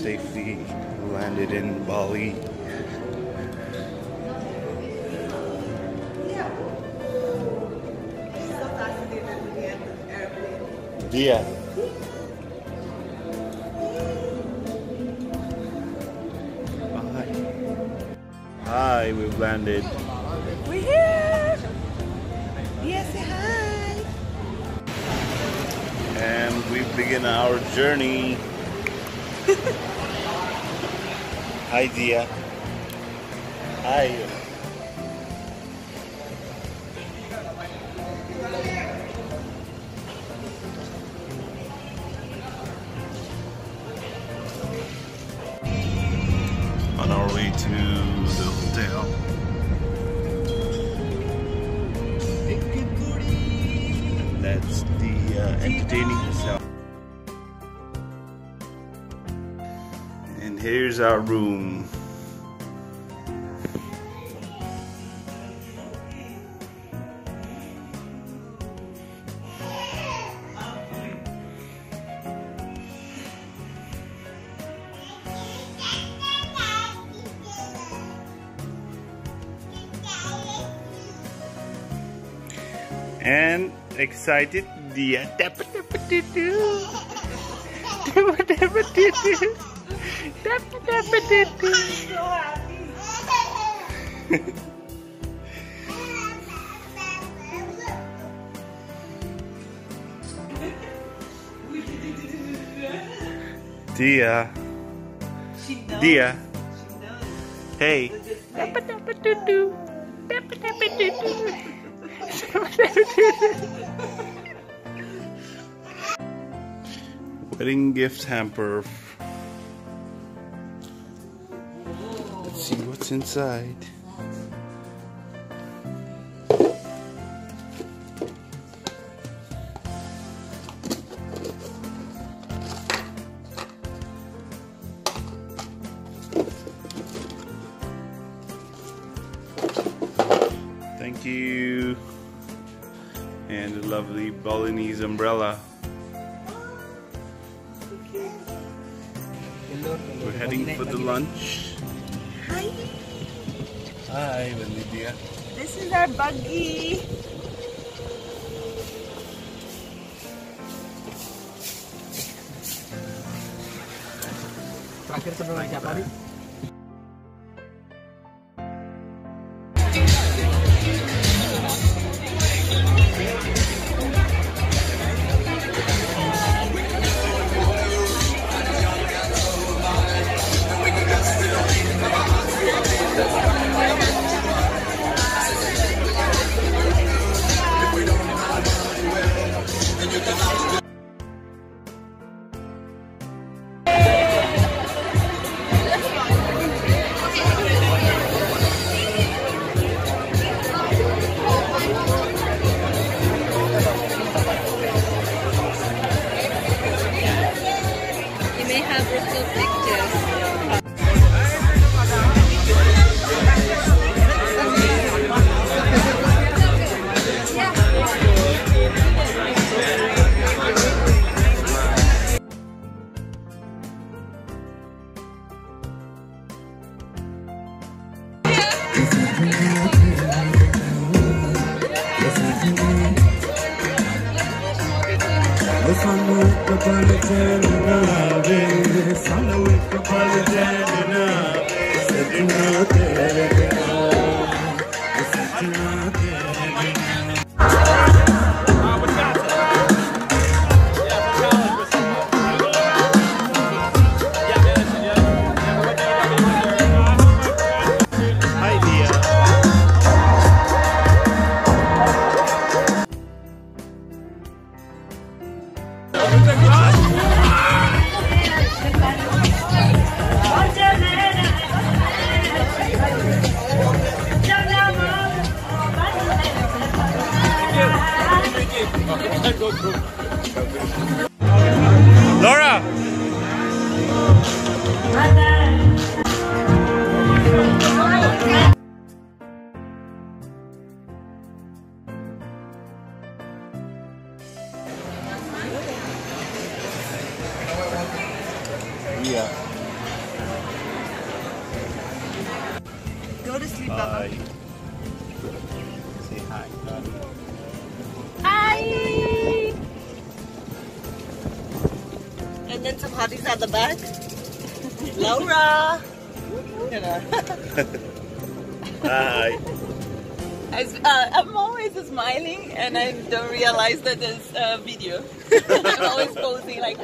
safely landed in Bali. Dia. Hi, we've landed. We're here! Dia, say hi! And we begin our journey. Hi, Dia. Hi. On our way to the hotel. And that's the entertaining itself. And here's our room. And excited, Dia. Dia. Dia. Hey. Wedding gift hamper. Let's see what's inside. Thank you. And a lovely Balinese umbrella. We're heading for the lunch. Hi. Hi, Dia. This is our buggy. Oh my God! Bye. Say hi. Hi. And then some hotties at the back. Laura. You know. Hi. I'm always smiling and I don't realize that there's a video. I'm always posing like.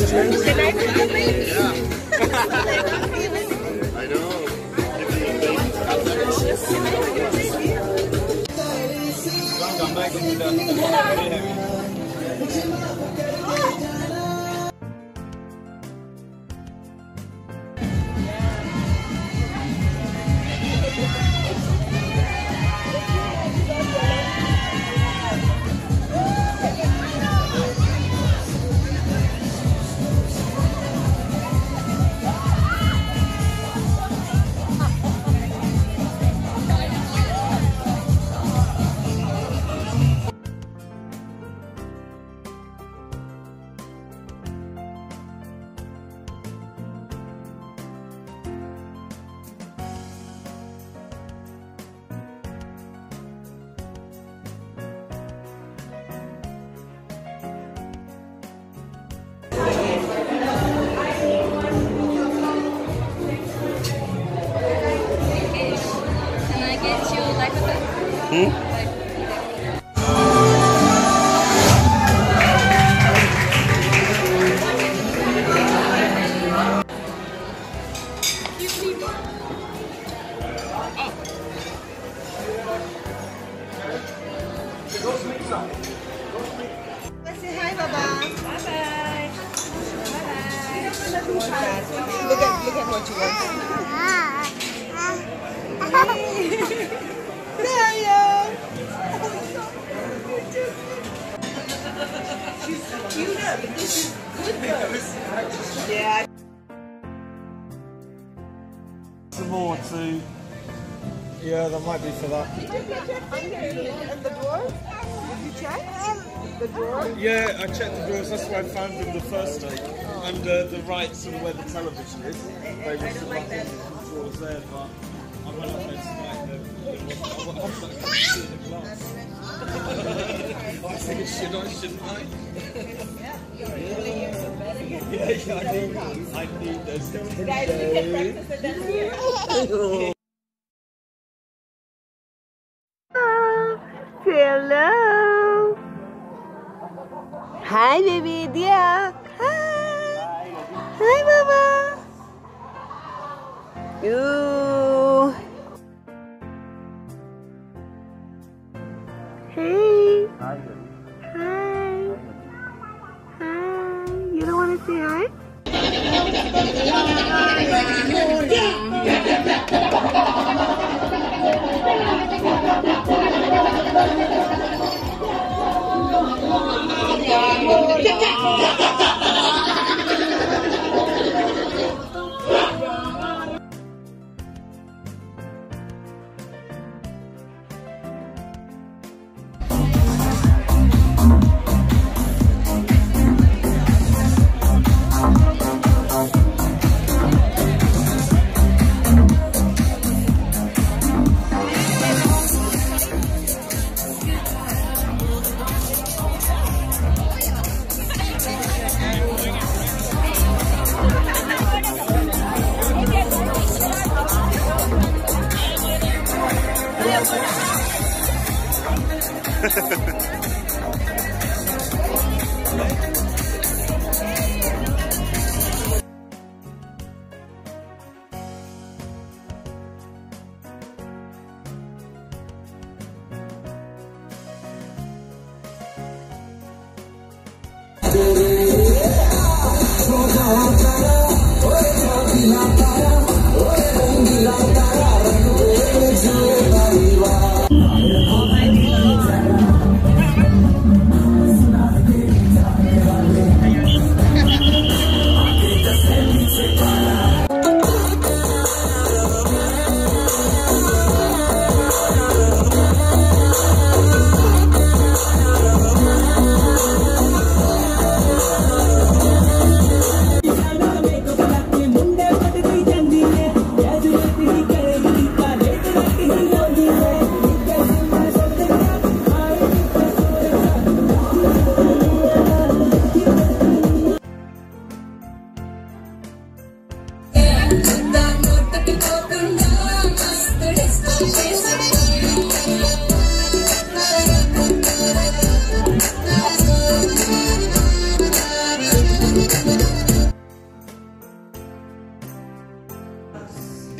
Can I feel it? Yeah. Feel it? I know. Come back and Look at what you want. Dia! She's so cute. She's good girl. Yeah. Some more too. Yeah, there might be for that. Did you check your finger and the drawer? Did you check the drawer? Yeah, I checked the drawers. That's where I found them the first day. Under the right sort of where the television is. They were like that. Drawers there, but I'm not going to like them. I'm not going to see the glass. I think shouldn't I? Yeah, I need those. Guys, we can breakfast at that here. Hello. Hi, baby Dia. Hi, Baba. Ooh. Hey. Hi. Hi. Hi. You don't want to say hi?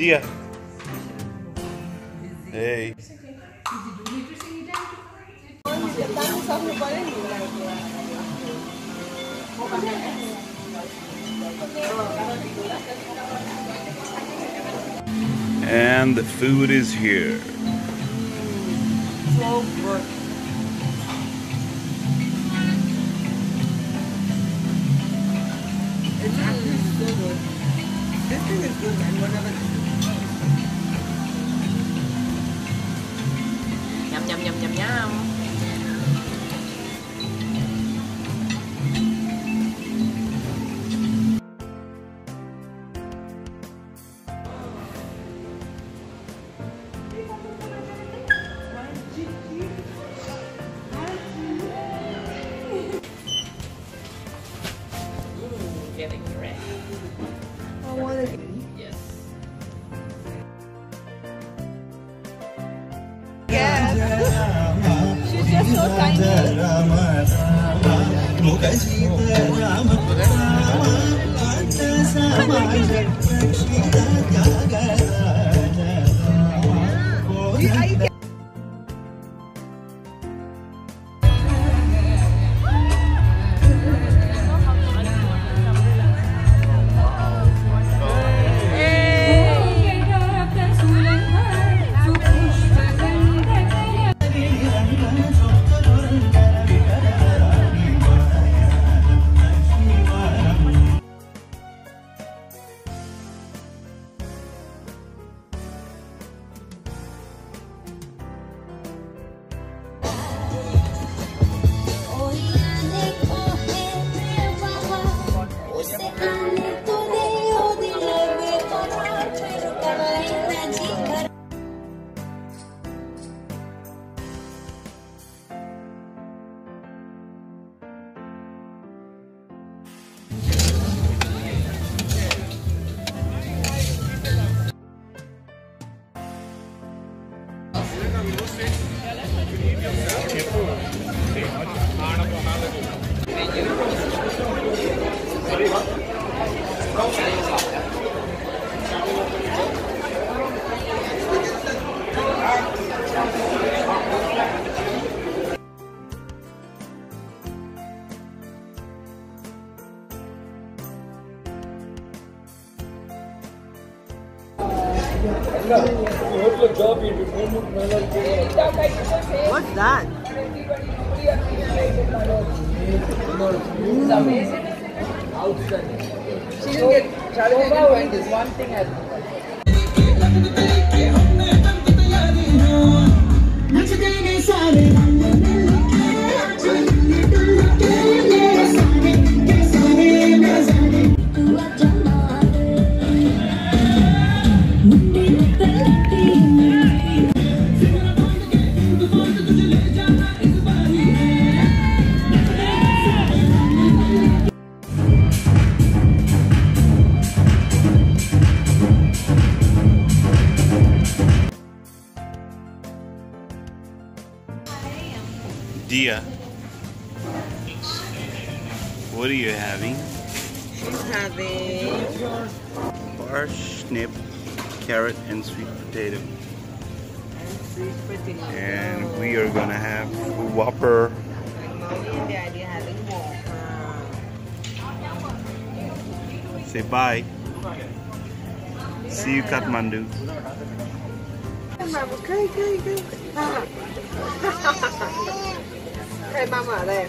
Dia. Hey. And the food is here. So good. It's actually so good. This thing is good, and whatever. Yum yum yum yum yum. Yes. She's just so tiny. What's that? Mm. She didn't get challenged this one thing at Dia, what are you having? She's having parsnip, carrot, and sweet potato. And we are gonna have Whopper. And mommy and daddy having Whopper. Say bye. See you, Kathmandu. Hey, Mama, there.